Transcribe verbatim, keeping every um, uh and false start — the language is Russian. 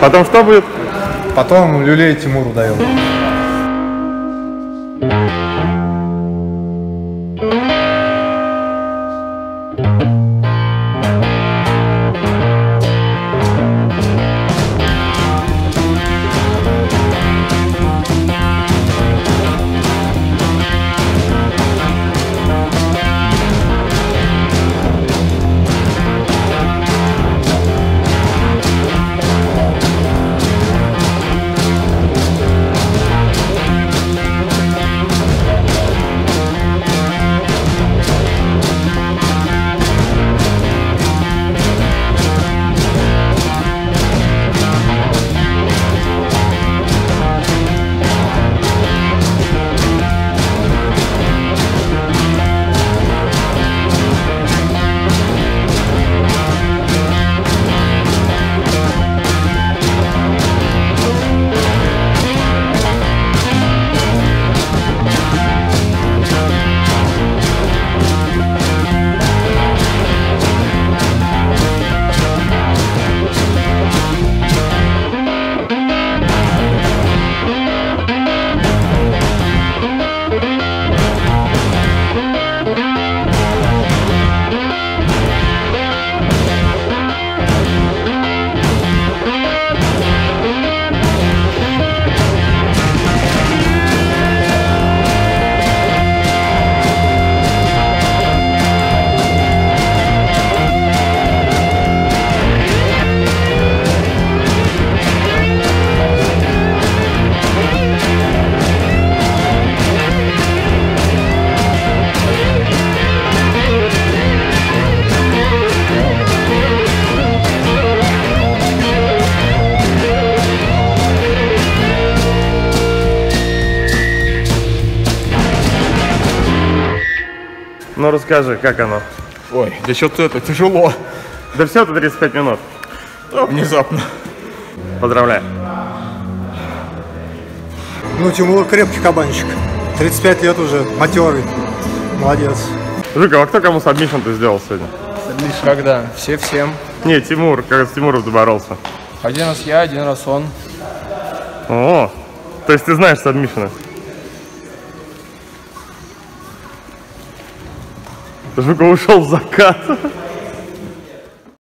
Потом что будет? Потом люлей Тимуру даем. Ну расскажи, как оно? Ой, да что-то это тяжело. Да все, это тридцать пять минут. Да, внезапно. Поздравляю. Ну, Тимур крепкий кабанчик. тридцать пять лет уже, матерый. Молодец. Жуков, а кто кому сабмишн ты сделал сегодня? Сабмишн? Когда? Все всем. Не, Тимур, как с Тимуром ты боролся? Один раз я, один раз он. О, то есть ты знаешь сабмишны? Жуков ушел в закат.